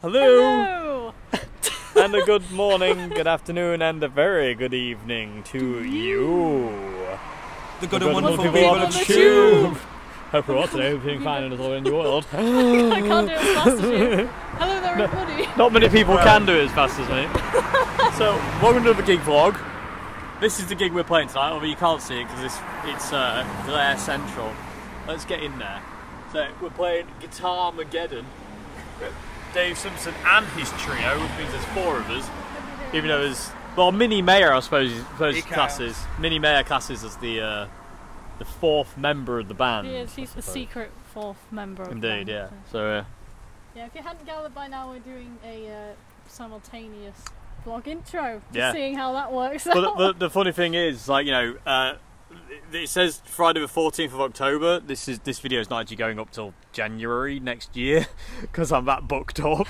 Hello! Hello. And a good morning, good afternoon, and a very good evening to you. The good and wonderful people on the tube. Hope you're watching everything fine and it's all in the world. I can't do it as fast as you. Hello there, everybody. No, not many people can do it as fast as me. So, welcome to the gig vlog. This is the gig we're playing tonight, although you can't see it because it's glare central. Let's get in there. So, we're playing Guitarmageddon. Dave Simpson and his trio, which means there's four of us. Even though there's, well, Minnie Mayer, I suppose classes. Minnie Mayer classes as the fourth member of the band. Yeah, she's the secret fourth member of the band. Indeed, yeah. So, yeah, if you hadn't gathered by now, we're doing a simultaneous vlog intro. Yeah. Seeing how that works out. The funny thing is, like, you know, it says Friday the 14th of October. This video is not actually going up till January next year because I'm that booked up.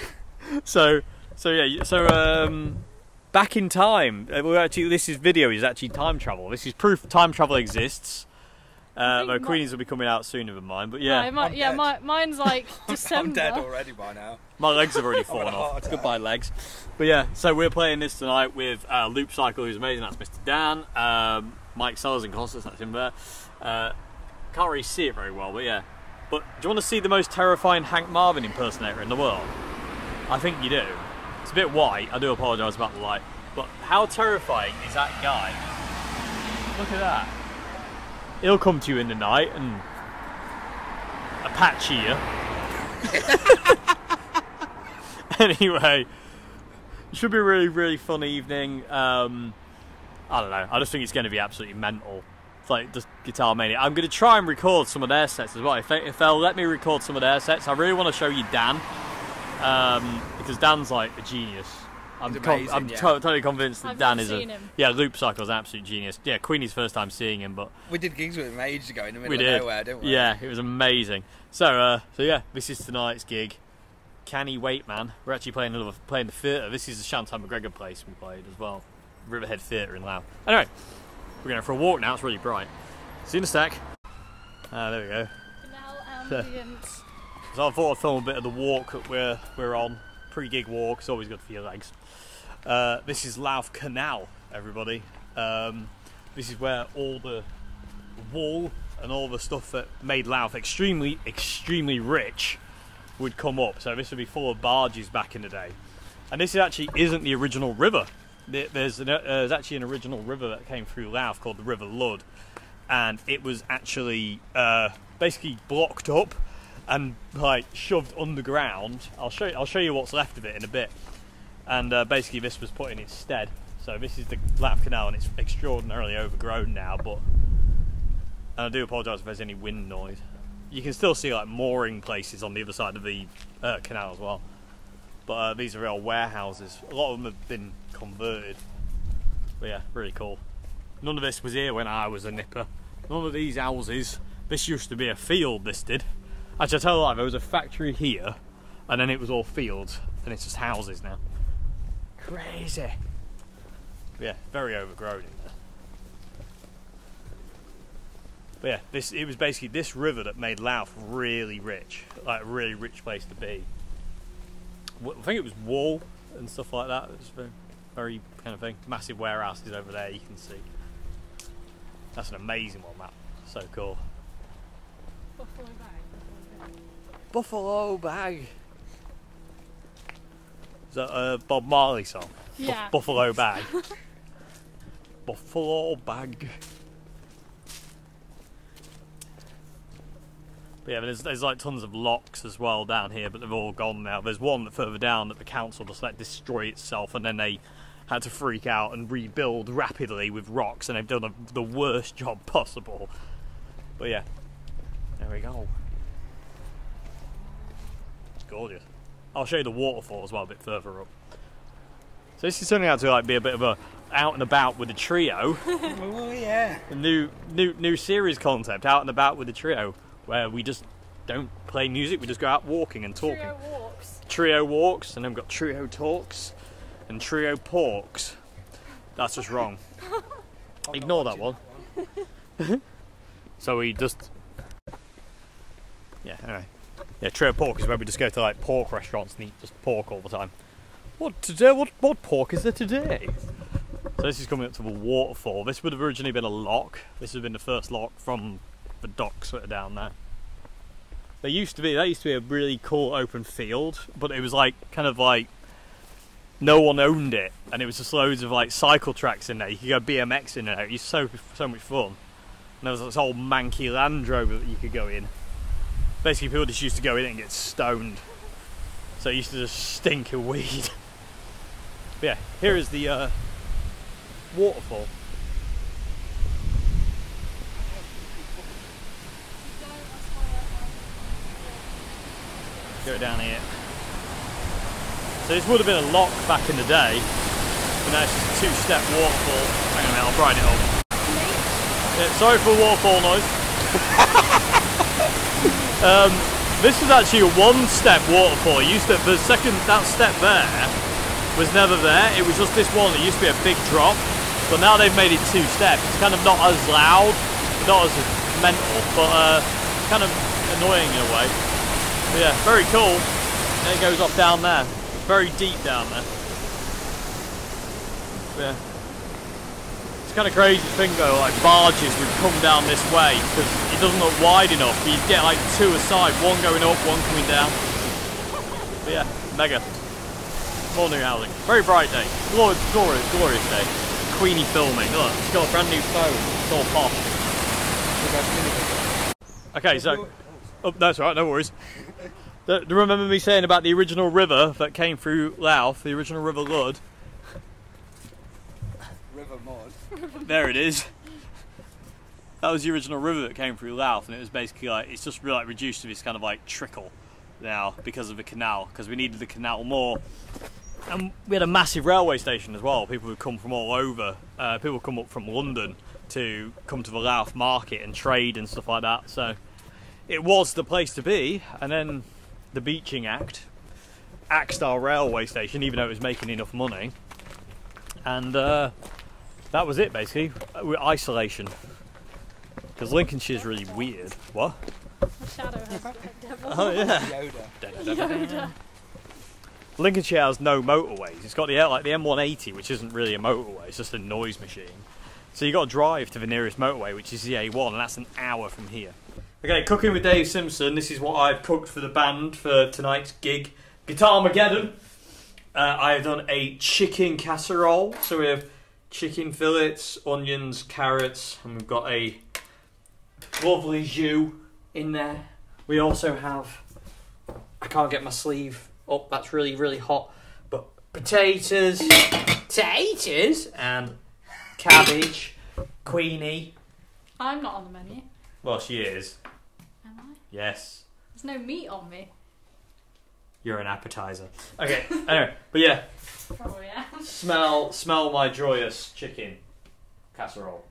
So yeah. So back in time. This video is actually time travel. This is proof time travel exists. Though Queenie's will be coming out sooner than mine. But yeah, mine's like December. I'm dead already by now. My legs have already fallen off. Goodbye legs. But yeah. So we're playing this tonight with Loop Cycle, who's amazing. That's Mr. Dan. Mike Sellers and Costas, that's him there. Can't really see it very well, but yeah. But do you want to see the most terrifying Hank Marvin impersonator in the world? I think you do. It's a bit white, I do apologise about the light. But how terrifying is that guy? Look at that. He'll come to you in the night and Apache you. Anyway, it should be a really, really fun evening. I don't know, I just think it's going to be absolutely mental. It's like just Guitar Mania. I'm going to try and record some of their sets as well. If they'll let me record some of their sets, I really want to show you Dan. Because Dan's like a genius. I'm totally convinced that Dan is him. Yeah, Loop Cycle's an absolute genius. Yeah, Queenie's first time seeing him, but... We did gigs with him ages ago in the middle of nowhere, didn't we? Yeah, it was amazing. So yeah, this is tonight's gig. Can he wait, man? We're actually playing the theatre. This is the Shantan McGregor place we played as well. Riverhead Theatre in Louth. Anyway, we're going for a walk now, it's really bright. See you in a sec. Ah, there we go. Now ambience. So I thought I'd film a bit of the walk that we're on. Pre-gig walk, it's always good for your legs. This is Louth Canal, everybody. This is where all the wool and all the stuff that made Louth extremely, extremely rich would come up. So this would be full of barges back in the day. And this actually isn't the original river. There's actually an original river that came through Louth called the River Ludd, and it was actually basically blocked up and like shoved underground. I'll show you what's left of it in a bit. And basically this was put in its stead. So this is the Louth Canal, and it's extraordinarily overgrown now. But and I do apologise if there's any wind noise. You can still see like mooring places on the other side of the canal as well. But these are real warehouses. A lot of them have been converted. But yeah, really cool. None of this was here when I was a nipper. None of these houses. This used to be a field, this did. Actually, I tell you a lie, there was a factory here, and then it was all fields, and it's just houses now. Crazy. But yeah, very overgrown in there. But yeah, it was basically this river that made Louth really rich. Like a really rich place to be. I think it was wool and stuff like that. It's very kind of thing. Massive warehouses over there, you can see. That's an amazing one, that. So cool. Buffalo bag. Buffalo bag. Is that a Bob Marley song? Yeah. Buffalo bag. Buffalo bag. Yeah, there's like tons of locks as well down here, but they've all gone now. There's one that further down that the council just let destroy itself, and then they had to freak out and rebuild rapidly with rocks, and they've done the worst job possible. But yeah, there we go. It's gorgeous. I'll show you the waterfall as well a bit further up. So this is turning out to like be a bit of a out and about with a trio. Oh yeah. A new series concept, out and about with a trio, where we just don't play music, we just go out walking and talking. Trio walks. Trio walks, and then we've got trio talks, and trio porks. That's just wrong. Ignore that one. So we just... Yeah, anyway. Yeah, trail pork is where we just go to like pork restaurants and eat just pork all the time. What today? What pork is there today? So this is coming up to the waterfall. This would have originally been a lock. This would have been the first lock from the docks that are down there. That used to be a really cool open field, but it was like kind of like no one owned it, and it was just loads of like cycle tracks in there. You could go BMX in there. It was so much fun. And there was this old manky Land Rover that you could go in. Basically, people just used to go in and get stoned. So it used to just stink of weed. But yeah, here is the waterfall. Go down here. So this would have been a lock back in the day, but now it's just a two-step waterfall. Hang on a minute, I'll brighten it up. Yeah, sorry for the waterfall noise. This is actually a one-step waterfall. It used to, the second, that step there was never there. It was just this one that used to be a big drop, but now they've made it two steps. It's kind of not as loud, not as mental, but kind of annoying in a way. But yeah, very cool. And it goes off down there, very deep down there. But yeah, it's kind of crazy to think though, like barges would come down this way because it doesn't look wide enough. You get like two aside, one going up, one coming down. But yeah, mega. More new housing. Very bright day. Glorious day. Queenie filming. Look, she's got a brand new phone. It's all posh. Okay, so... Oh, that's right, no worries. Remember me saying about the original river that came through Louth, the original River Ludd? River Mud. There it is. That was the original river that came through Louth, and it was basically like, it's just really like reduced to this kind of like trickle now because of the canal, because we needed the canal more. And we had a massive railway station as well. People would come from all over. People would come up from London to come to the Louth market and trade and stuff like that. So it was the place to be. And then the Beeching Act axed our railway station, even though it was making enough money. And that was it, basically. We're isolation. Because Lincolnshire's really weird. What? The shadow has the devil. Oh, yeah. Yoda. Lincolnshire has no motorways. It's got the like the M180, which isn't really a motorway, it's just a noise machine. So you got to drive to the nearest motorway, which is the A1, and that's an hour from here. Okay, cooking with Dave Simpson. This is what I've cooked for the band for tonight's gig, Guitarmageddon. I have done a chicken casserole. So we have chicken fillets, onions, carrots, and we've got a lovely jus in there. We also have, I can't get my sleeve up, that's really, really hot, but potatoes and cabbage. Queenie. I'm not on the menu. Well, she is. Am I? Yes. There's no meat on me. You're an appetizer. Okay, anyway, but yeah. Probably, yeah. Smell my joyous chicken casserole.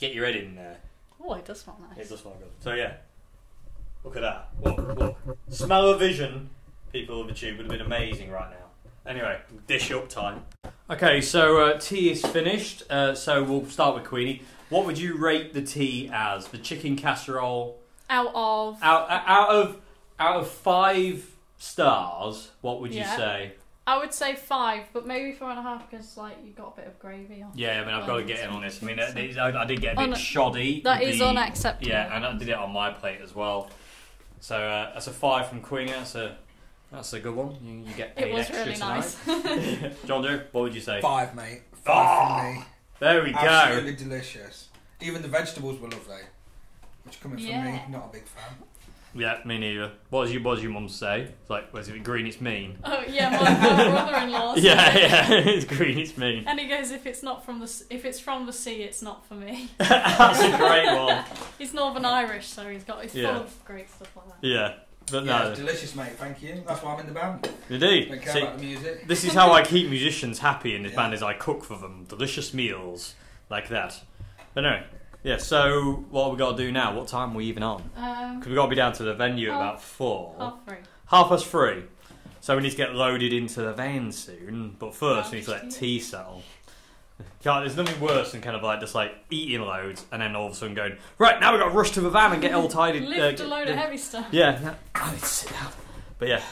Get your head in there. Oh, it does smell nice. It does smell good. So yeah, look at that. Look. Smell-o-vision. People on the tube would have been amazing right now. Anyway, dish up time. Okay, so tea is finished. So we'll start with Queenie. What would you rate the tea as? The chicken casserole. Out of 5 stars, what would you say? I would say 5, but maybe 4.5 because like you got a bit of gravy on. Yeah, I mean I've got to get in on this. I mean I did get a bit shoddy. That is unacceptable. Yeah, and I did it on my plate as well. So that's a 5 from Queenie. That's a good one. You get paid extra tonight. It was really nice. John Joe, what would you say? 5, mate. 5 from me. There we go. Absolutely delicious. Even the vegetables were lovely. Which coming from me, not a big fan. Yeah, me neither. What does your mum say? It's like, well, is it green, it's mean. Oh yeah, my brother-in-law. Yeah, it's green, it's mean. And he goes, if it's from the sea, it's not for me. That's a great one. He's Northern Irish, so he's full of great stuff like that. Yeah. But no, it's delicious, mate. Thank you. That's why I'm in the band. Indeed. Don't care about the music. This is how I keep musicians happy in this band, is I cook for them delicious meals like that. But anyway, yeah. So what have we got to do now? What time are we even on? Because we got to be down to the venue at about 4. Half past 3. So we need to get loaded into the van soon. But first, we need to let tea settle. God, there's nothing worse than kind of like just like eating loads and then all of a sudden going, right, now we've got to rush to the van and get all tidied. Lift a load of heavy stuff. Yeah. I need to sit down. But yeah,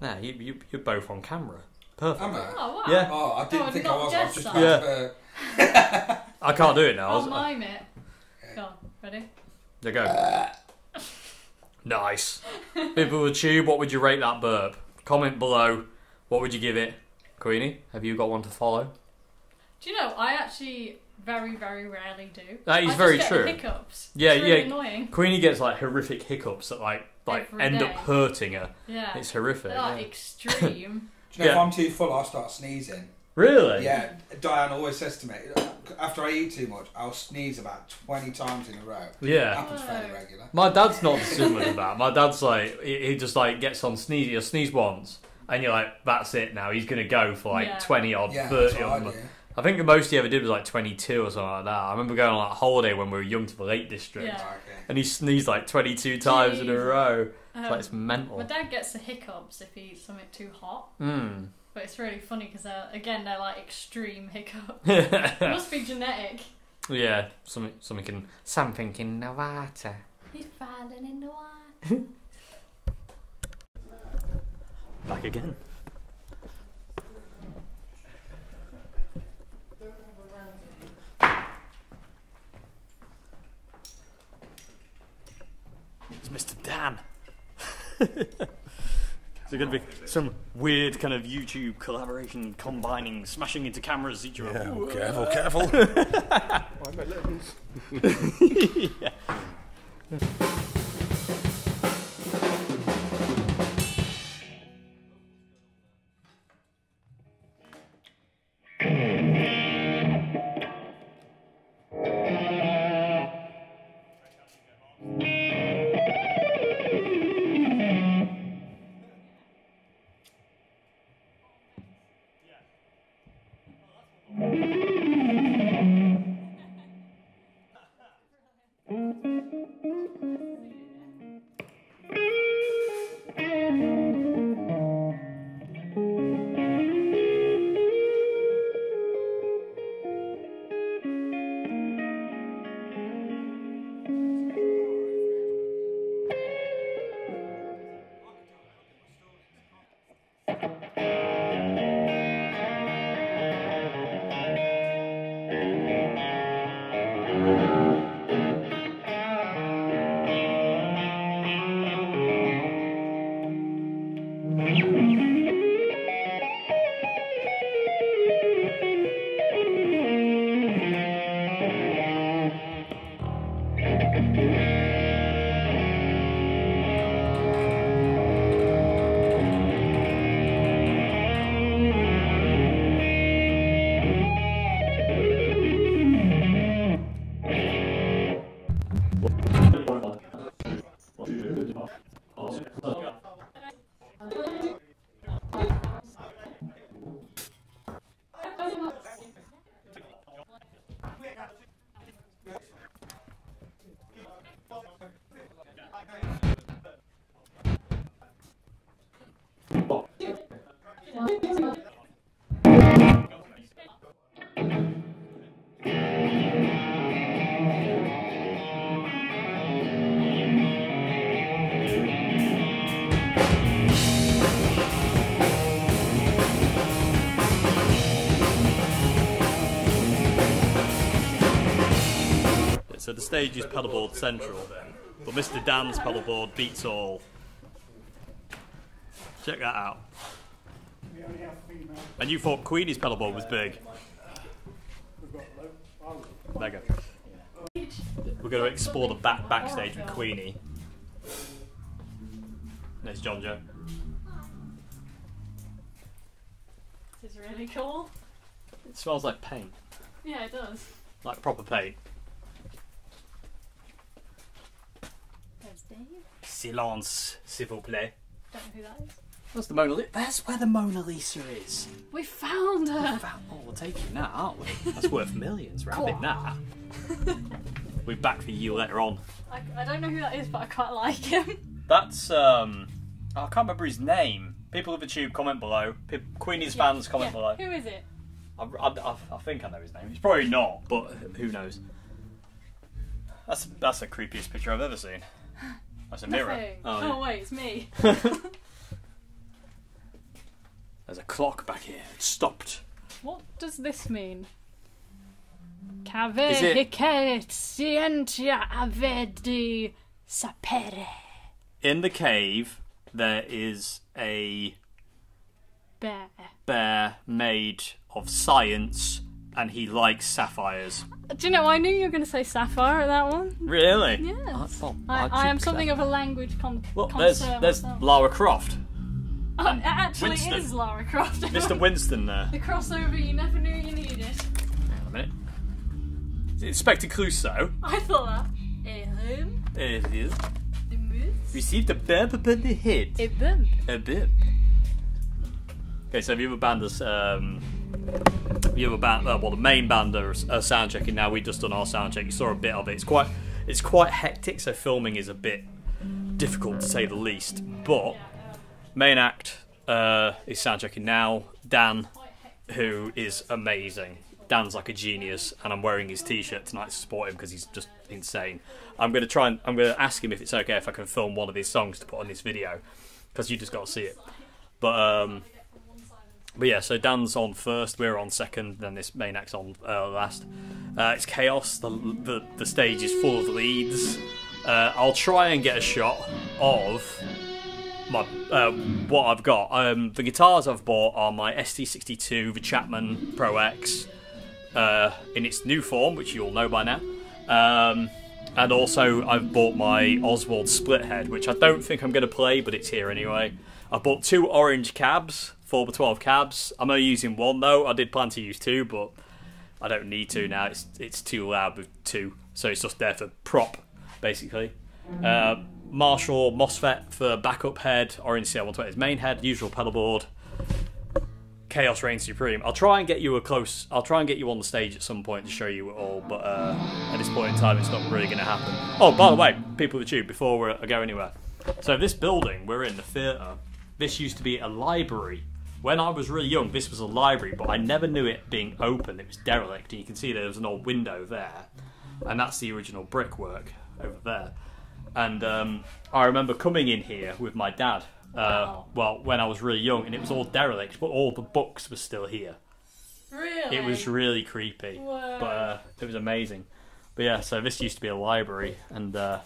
nah, you're both on camera. Perfect. Am I? Oh, wow. Yeah. Oh, I didn't think I was. I was just trying to... I can't do it now. I'll mime it. Go on, ready? There you go. Nice. People with tube, what would you rate that burp? Comment below. What would you give it? Queenie, have you got one to follow? Do you know, I actually very, very rarely do. That is very true. Hiccups. Yeah, it's really annoying. Queenie gets like horrific hiccups that like end up hurting her. Yeah. It's horrific. They're like extreme. Do you know, if I'm too full, I start sneezing. Really? Yeah. Diane always says to me, after I eat too much, I'll sneeze about 20 times in a row. Yeah. It happens fairly regular. My dad's not similar to that. My dad's like, he just like gets on sneezing. He'll sneeze once and you're like, that's it now. He's going to go for like 20 odd, 30 odd. I think the most he ever did was like 22 or something like that. I remember going on like a holiday when we were young to the Lake District, and he sneezed like 22 times in a row. It's like, it's mental. My dad gets the hiccups if he eats something too hot. Mm. But it's really funny because again they're like extreme hiccups. It must be genetic. Yeah, something in the water. He's falling in the water. Back again. Mr. Dan. It's going to be some weird kind of YouTube collaboration, combining, smashing into cameras each other. Yeah, careful. Mind my lips. So the stage is paddleboard central, but Mr. Dan's paddleboard beats all. Check that out. And you thought Queenie's paddleboard was big. There you go. We're going to explore the backstage with Queenie. There's John Joe. This is really cool. It smells like paint. Yeah, it does. Like proper paint. Silence, s'il vous plaît. Don't know who that is. That's the Mona Lisa. That's where the Mona Lisa is. We found her. Oh, we're taking that, aren't we? That's worth millions. We're having that. We'll be back for you later on. I don't know who that is, but I quite like him. That's I can't remember his name. People of the tube, comment below. Queenie's fans, comment below. Who is it? I think I know his name. He's probably not, but who knows? That's the creepiest picture I've ever seen. That's a mirror. Oh wait, it's me. There's a clock back here. It's stopped. What does this mean? Cave hicet scientia avedi sapere. In the cave, there is a bear. Bear made of science, and he likes sapphires. Do you know, I knew you were going to say sapphire at that one. Really? Yes. I am something of a language connoisseur. There's Lara Croft. Oh, it actually Winston. Is Lara Croft. Mr. Winston there. The crossover you never knew you needed. Hang on a minute. Is it Inspector Clouseau? I thought that. It is. The moose. Received a burp upon the head. A burp. A burp. Okay, so have you ever banned us... You have a band, well, the main band are sound checking now. We've just done our sound check. You saw a bit of it. It's quite hectic. So filming is a bit difficult to say the least. But main act is sound checking now. Dan, who is amazing. Dan's like a genius, and I'm wearing his T-shirt tonight to support him because he's just insane. I'm gonna ask him if it's okay if I can film one of his songs to put on this video because you just got to see it. But yeah, so Dan's on first, we're on second, then this main act's on last. It's chaos, the stage is full of leads. I'll try and get a shot of my what I've got. The guitars I've bought are my ST62, the Chapman Pro X, in its new form, which you all know by now. And also I've bought my Oswald Splithead, which I don't think I'm going to play, but it's here anyway. I bought two orange cabs. 4x12 cabs. I'm only using one though. I did plan to use two, but I don't need to now. It's too loud with two, so it's just there for prop, basically. Marshall MOSFET for backup head. Orange CR120 is main head. Usual pedal board. Chaos reigns supreme. I'll try and get you I'll try and get you on the stage at some point to show you it all, but at this point in time, it's not really going to happen. Oh, by the way, people of the tube, before I go anywhere. So this building we're in, the theatre. This used to be a library. When I was really young, this was a library, but I never knew it being open. It was derelict, and you can see there was an old window there, and that's the original brickwork over there. And I remember coming in here with my dad, well, when I was really young, and it was all derelict, but all the books were still here. Really? It was really creepy, whoa. But it was amazing. But yeah, so this used to be a library, and these are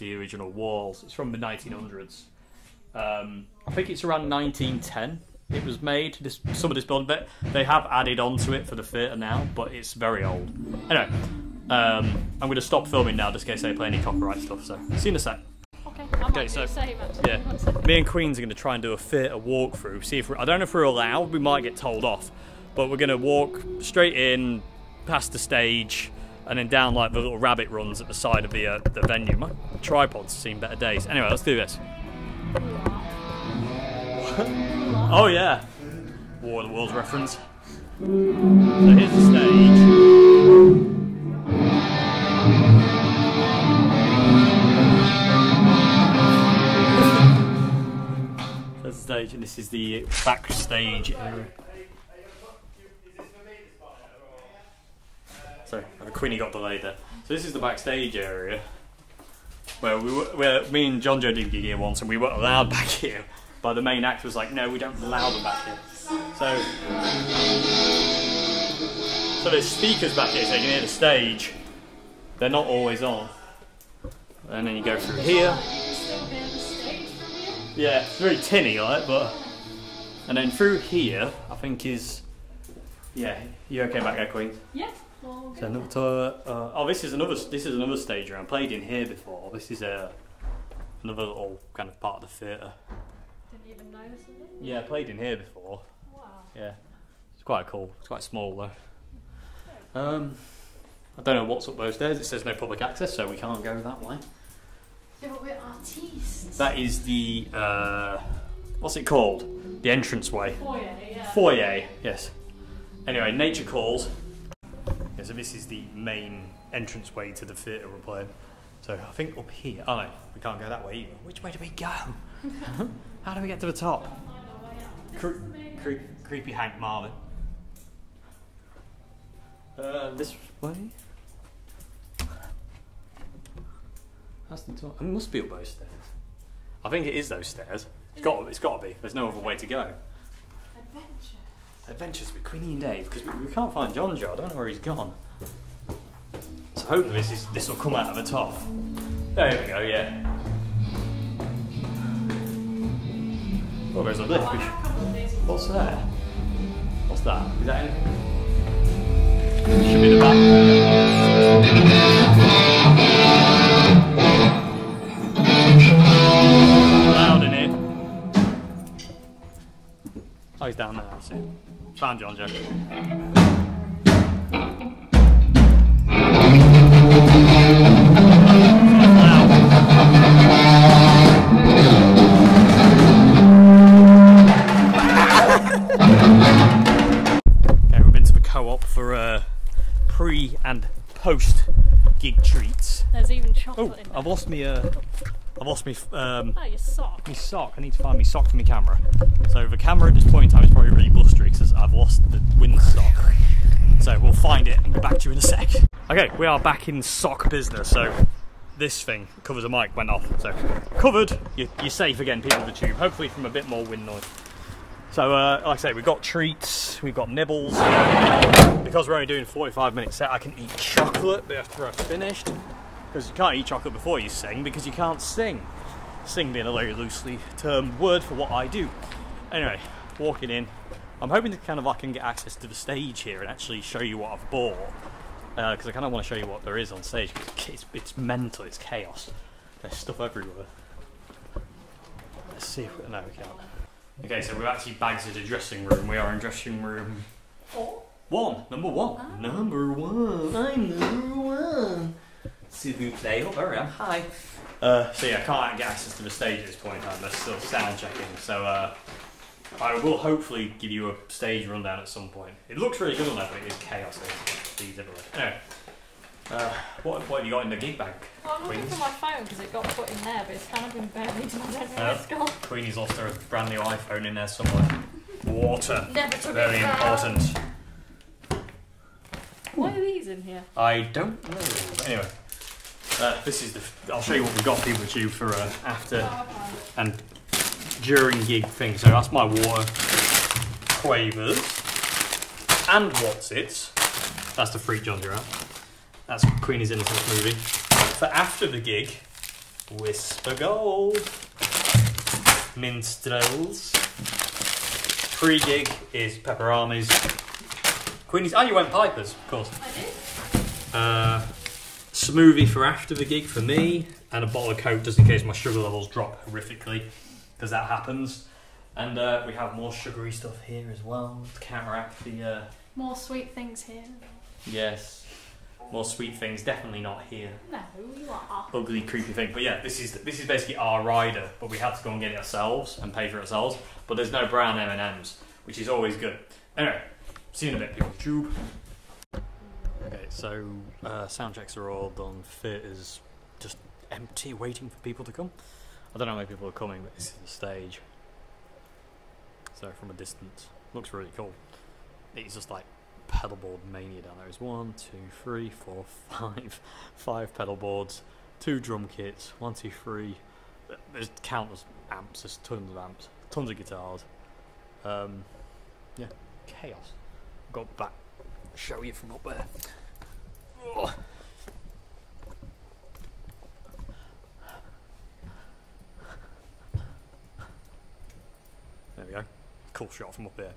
the original walls. It's from the 1900s. I think it's around 1910 it was made. Some of this building, they have added on to it for the theatre now, but it's very old. Anyway, I'm going to stop filming now just in case they play any copyright stuff, so see you in a sec. Okay, so yeah, me and Queens are going to try and do a theatre walkthrough. See if I don't know if we're allowed, we might get told off, but we're going to walk straight in, past the stage, and then down like the little rabbit runs at the side of the venue. My tripod's seen better days. Anyway, let's do this. Oh yeah, War of the Worlds reference. So here's the stage. There's the stage, and this is the backstage area. Sorry, Queenie got delayed there. So this is the backstage area. Well, me and John Joe did a gig here once, and we weren't allowed back here. But the main act was like, no, we don't allow them back here. So there's speakers back here, so you can hear the stage. They're not always on. And then you go through here. Yeah, it's very tinny, like, but... And then through here, I think is... Yeah, you okay back there, Queen? Yeah. So another toilet. Oh, this is another stage room. I played in here before. This is another little kind of part of the theatre. Didn't you even notice it? Yeah, I played in here before. Wow. Yeah, it's quite cool. It's quite small though. I don't know what's up those stairs. It says no public access, so we can't go that way. Yeah, but we're artists. That is the what's it called? The entranceway. Foyer. Yeah. Foyer. Yes. Anyway, nature calls. So this is the main entranceway to the theatre we're playing. So I think up here... Oh no, we can't go that way either. Which way do we go? How do we get to the top? Creepy Hank Marvin. This way? That's the top. It must be up those stairs. I think it is those stairs. It's got to be. There's no other way to go. Adventures with Queenie and Dave, because we can't find John Joe. I don't know where he's gone. So hopefully this will come out of the top. There we go, yeah. Oh, there's a lift. What's there? What's that? Is that anything? It should be the back. Loud in here. Oh, he's down there, I see. Found John Joe. Okay, we've been to the co-op for pre and post gig treats. There's even chocolate in there. I've lost me your sock. My sock. I need to find my sock for my camera. So the camera at this point in time is probably really blustery because I've lost the wind sock. So we'll find it and get back to you in a sec. Okay, we are back in sock business. So this thing covers a mic went off. So covered. You're safe again, people of the tube. Hopefully from a bit more wind noise. So like I say, we've got treats, we've got nibbles. Because we're only doing a 45-minute set, I can eat chocolate after I've finished. Because you can't eat chocolate before you sing, because you can't sing. Sing being a very loosely termed word for what I do. Anyway, walking in, I'm hoping to I can get access to the stage here and actually show you what I've bought. Because I kind of want to show you what there is on stage, because it's mental, it's chaos. There's stuff everywhere. Let's see if we... No, we can't. Okay, so we've actually bags of the dressing room. We are in dressing room... Number one. I'm number one. S'il vous plaît. Oh, there I am. Hi. So yeah, I can't get access to the stage at this point in time. They're still sound checking. So I will hopefully give you a stage rundown at some point. It looks really good on that, but it is chaos. It's everywhere. Anyway, what have you got in the gig bag? Well, I'm looking for my phone because it got put in there, but it's kind of been buried and I don't know where it's gone. Queenie's lost her brand new iPhone in there somewhere. Water. Never took it. Very important. Why are these in here? I don't know. But anyway. This is the. I'll show you what we've got, people, too, for after and during gig thing. So that's my water, Quavers, and What's It. That's the freak John's around. That's Queenie's Innocence movie. For after the gig, Whisper Gold, Minstrels. Pre gig is Pepper Armies, Queenie's. Oh, you went Pipers, of course. I did. Smoothie for after the gig for me, and a bottle of Coke just in case my sugar levels drop horrifically, because that happens. And we have more sugary stuff here as well to counteract the... More sweet things here. Yes, more sweet things, definitely not here. No, you are. Ugly, creepy thing. But yeah, this is basically our rider, but we had to go and get it ourselves and pay for it ourselves. But there's no brown M&Ms, which is always good. Anyway, see you in a bit, people. Tube. Okay, so sound checks are all done. Theatre's just empty, waiting for people to come. I don't know how many people are coming, but it's the stage. So from a distance, looks really cool. It's just like pedalboard mania down there. There's 5 pedal boards, 2 drum kits, 1, 2, 3. There's countless amps. There's tons of amps, tons of guitars. Yeah, chaos. Got back. Show you from up there. Oh. There we go. Cool shot from up there.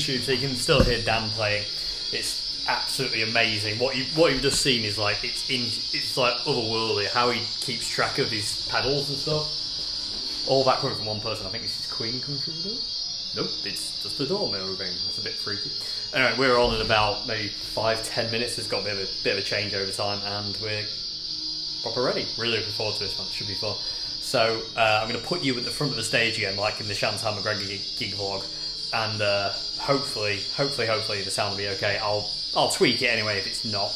So you can still hear Dan playing. It's absolutely amazing. What you've just seen is like it's like otherworldly. How he keeps track of his pedals and stuff. All that coming from one person. I think this is Queen coming through the door. Nope, it's just the door mirror thing. That's a bit freaky. Anyway, we're on in about maybe 5-10 minutes. It's got a bit of a change over time, and we're proper ready. Really looking forward to this one. It should be fun. So I'm going to put you at the front of the stage again, like in the Shantan McGregor gig vlog. And hopefully the sound will be okay. I'll tweak it anyway if it's not.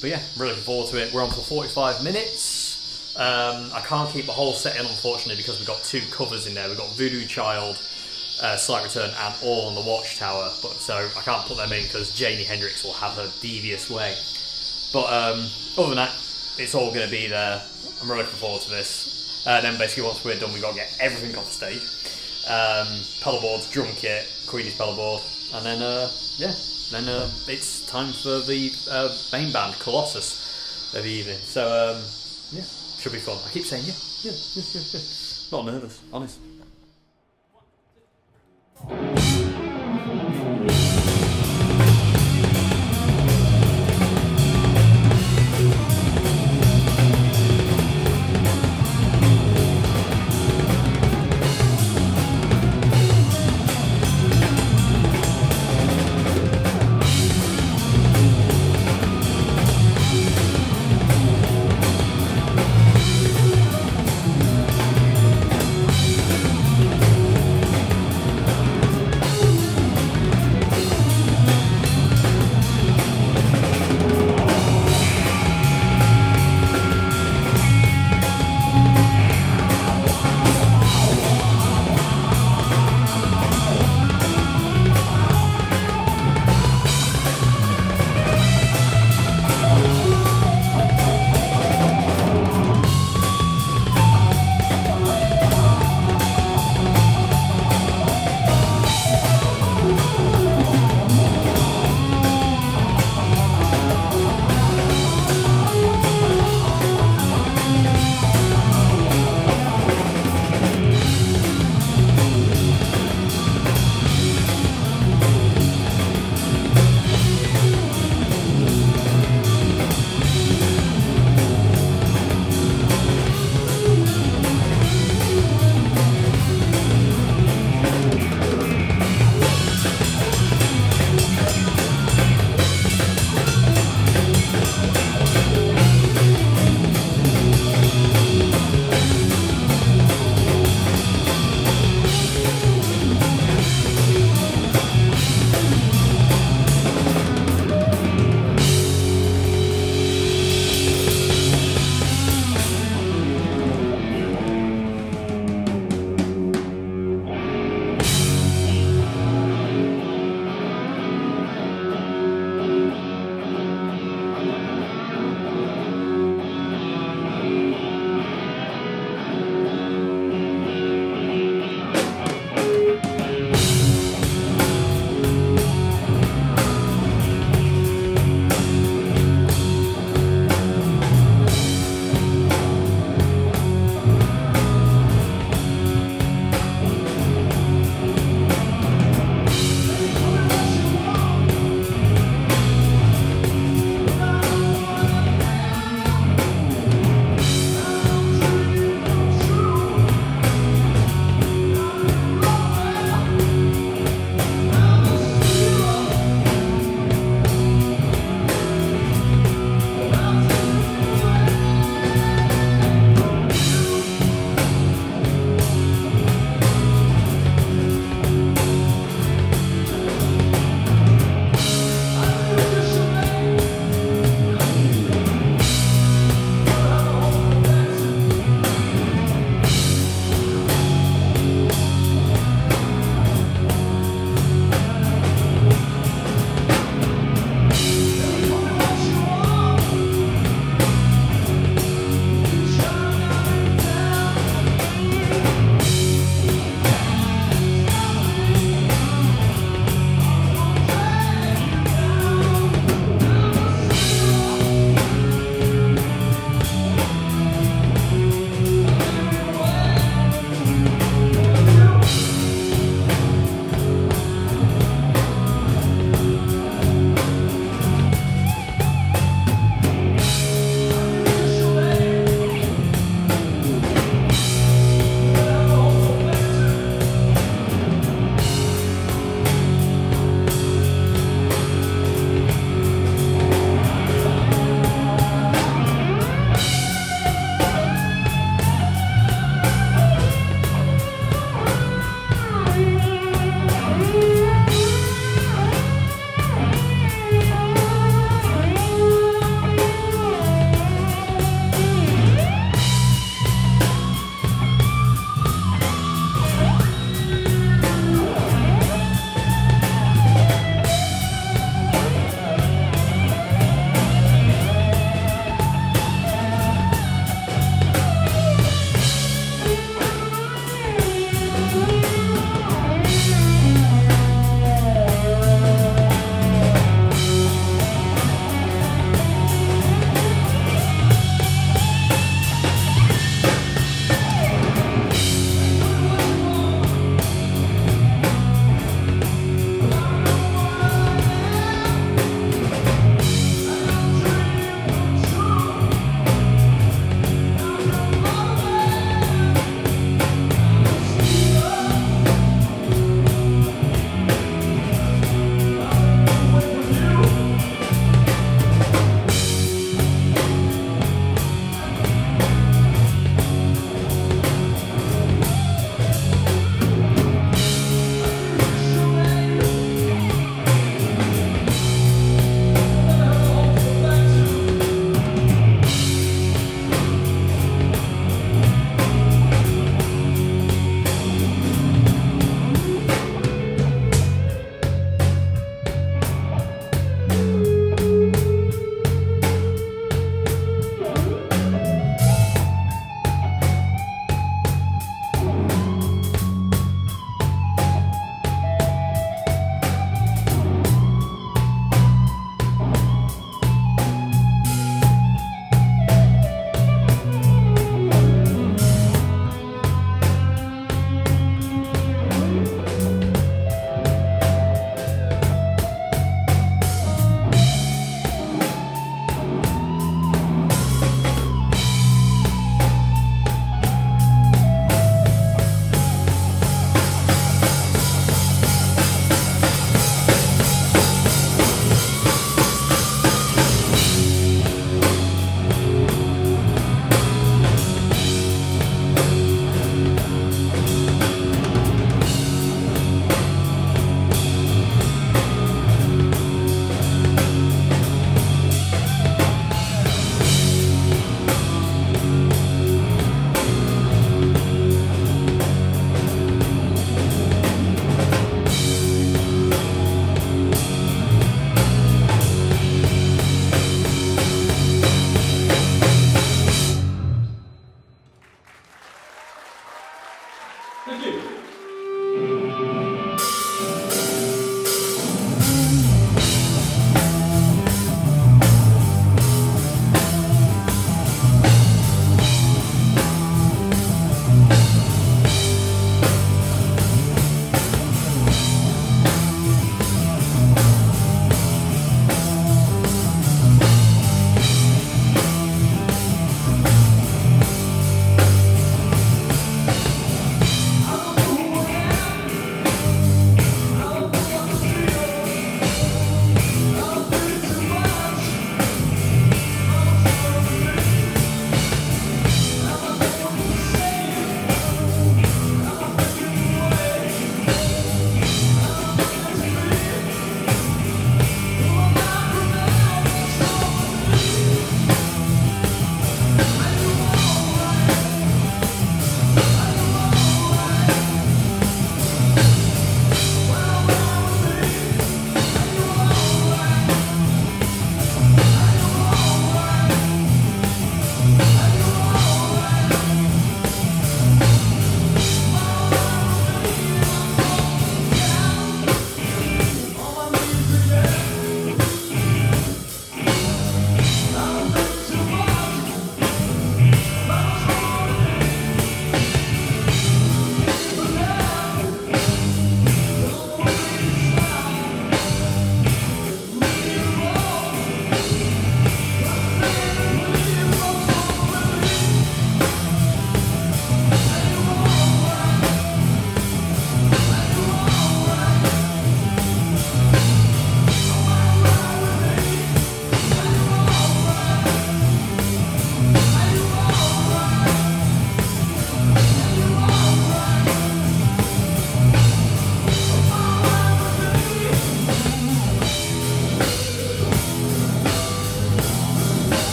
But yeah, really looking forward to it. We're on for 45 minutes. I can't keep the whole set in, unfortunately, because we've got two covers in there. We've got Voodoo Child, Slight Return, and All on the Watchtower. But so I can't put them in because Jimi Hendrix will have her devious way. But other than that, it's all going to be there. I'm really looking forward to this. Then basically once we're done, we've got to get everything off the stage. Pedal boards, drum kit, Queenie's pedal board, and then it's time for the main band, Colossus, of the evening. So yeah, should be fun. I keep saying yeah. Not nervous, honest.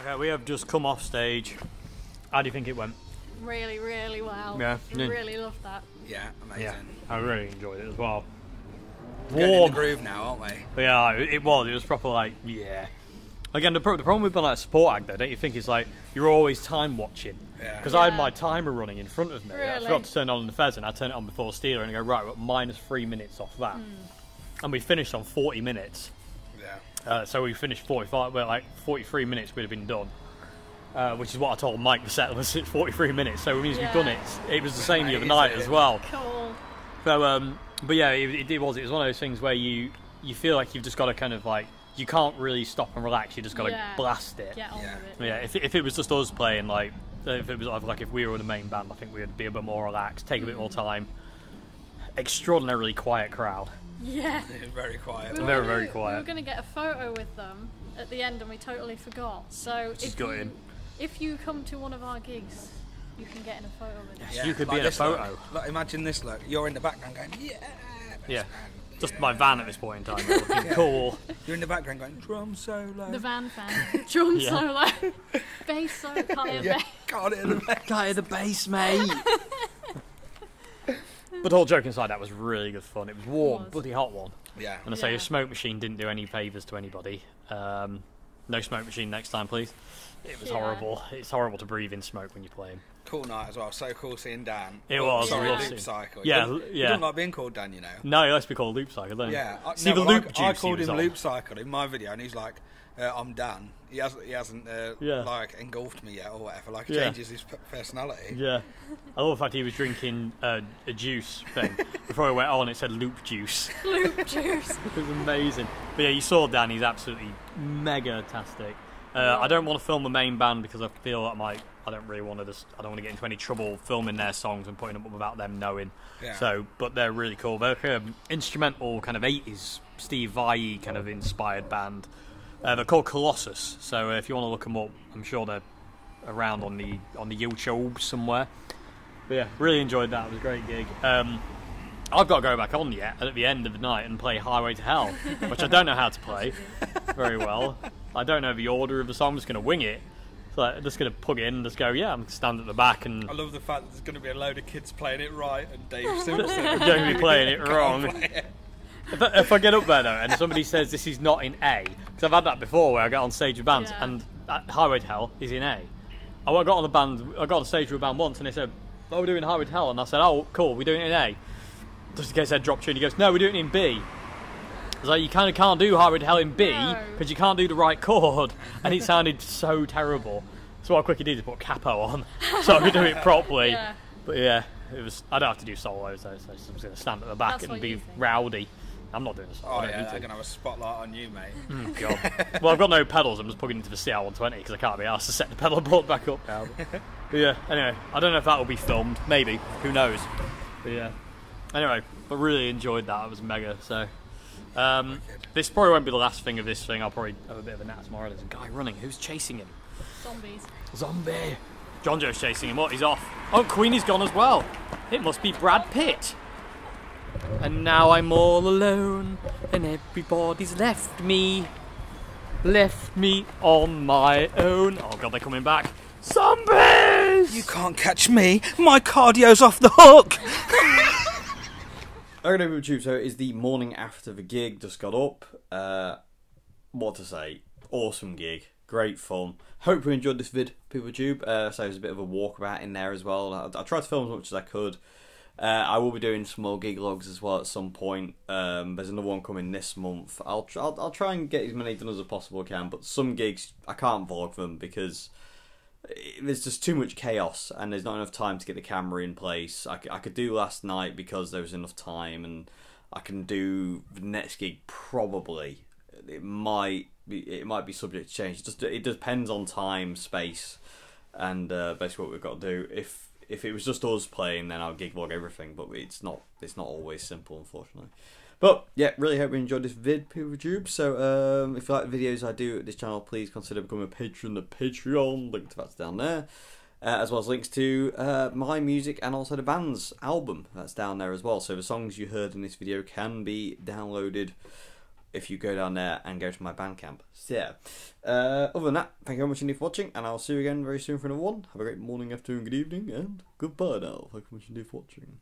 Okay, we have just come off stage. How do you think it went? Really, really well. Yeah. Really loved that. Yeah, amazing. Yeah, I really enjoyed it as well. We're getting in the groove now, aren't we? But yeah, it was proper like, yeah. Again, the problem with being like a support act, though, don't you think, is like you're always time watching. Because I had my timer running in front of me. Really? I forgot to turn on the Pheasant. I turned it on before Steeler and I go, right, we're at -3 minutes off that. And we finished on 40 minutes. Yeah. So we finished 45, well, like 43 minutes we'd have been done. Which is what I told Mike the settlers, it's 43 minutes. So it means we've done it. It was the same the other night as well. Cool. So, but yeah, it was one of those things where you feel like you've just got to kind of like, you can't really stop and relax. You just got to blast it. Get on with it. Yeah. If it was just us playing, like if it was like if we were the main band, I think we'd be a bit more relaxed, take a bit more time. Extraordinarily quiet crowd. Yeah. Very quiet. They were very quiet. We were going to get a photo with them at the end, and we totally forgot. So if you come to one of our gigs, you can get in a photo with us. Yeah, you could like be in a photo. Look, imagine this. Look, you're in the background going, yeah. Just my van at this point in time, looking cool. You're in the background going, drum solo. The van fan. Drum solo. Bass solo. Can't hear the bass. Can't hear the bass, mate. But all joking aside, that was really good fun. It was warm, bloody hot one. Yeah. And I say, your smoke machine didn't do any favours to anybody. No smoke machine next time, please. It was horrible. It's horrible to breathe in smoke when you're playing. Cool night as well. So cool seeing Dan. It was. Sorry, Loop Cycle. Yeah, you don't like being called Dan, you know. No, he likes to be called Loop Cycle, don't you? Yeah. I called him Loop Cycle in my video, and he's like, "I'm Dan." He hasn't like engulfed me yet or whatever. Like it changes his personality. Yeah. I love the fact he was drinking a juice thing before he went on. It said Loop Juice. Loop Juice. It was amazing. But yeah, you saw Dan. He's absolutely mega-tastic. I don't want to film the main band because I feel that I don't really want to. I don't want to get into any trouble filming their songs and putting them up without them knowing. Yeah. So, but they're really cool. They're instrumental kind of 80s Steve Vai kind of inspired band. They're called Colossus. So if you want to look them up, I'm sure they're around on the YouTube somewhere. But yeah, really enjoyed that. It was a great gig. I've got to go back on yet at the end of the night and play Highway to Hell, which I don't know how to play very well. I don't know the order of the song, I'm just going to wing it. So I'm just going to plug it in and just go, yeah, I'm going to stand at the back. And I love the fact that there's going to be a load of kids playing it right and Dave Simpson going to be playing it wrong. Play it. If I get up there though and somebody says this is not in A, because I've had that before where I get on stage with bands and Highway to Hell is in A. I got on stage with a band once and they said, oh, we're doing Highway to Hell. And I said, oh, cool, we're doing it in A. Just in case I dropped you and he goes, no, we're doing it in B. It's like, you kind of can't do Highway to Hell in B because you can't do the right chord. And it sounded so terrible. So what I quickly did is put capo on so I could do it properly. Yeah. But yeah, it was. I don't have to do solos though, so I'm just going to stand at the back and be rowdy. I'm not doing this. Oh yeah, I'm going to have a spotlight on you, mate. Mm, God. Well, I've got no pedals. I'm just plugging into the CL120 because I can't be arsed to set the pedal board back up now. But yeah, anyway, I don't know if that will be filmed. Maybe. Who knows? But yeah. Anyway, I really enjoyed that. It was mega, so... this probably won't be the last thing of this thing. I'll probably have a bit of a nap tomorrow. There's a guy running. Who's chasing him? Zombies. Zombie. John Joe's chasing him. What? He's off. Oh, Queenie's gone as well. It must be Brad Pitt. And now I'm all alone, and everybody's left me. Left me on my own. Oh God, they're coming back. Zombies! You can't catch me. My cardio's off the hook. Okay, YouTube, so it is the morning after the gig, just got up, what to say, awesome gig, great fun, hope you enjoyed this vid, PeopleTube, so there's a bit of a walkabout in there as well, I tried to film as much as I could, I will be doing some more gig logs as well at some point, there's another one coming this month, I'll try and get as many done as I possibly can, but some gigs, I can't vlog them because... there's just too much chaos and there's not enough time to get the camera in place. I could do last night because there was enough time, and I can do the next gig probably. It might be subject to change. It depends on time, space, and basically what we've got to do. If it was just us playing, then I'll gig vlog everything, but it's not always simple, unfortunately. But yeah, really hope you enjoyed this vid, PeopleTube. So if you like the videos I do at this channel, please consider becoming a patron at Patreon. Link to that's down there, as well as links to my music and also the band's album that's down there as well. So the songs you heard in this video can be downloaded if you go down there and go to my Bandcamp. So yeah, other than that, thank you very much indeed for watching, and I'll see you again very soon for another one. Have a great morning, afternoon, good evening, and goodbye now. Thank you very much indeed for watching.